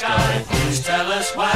sky. Please tell us why.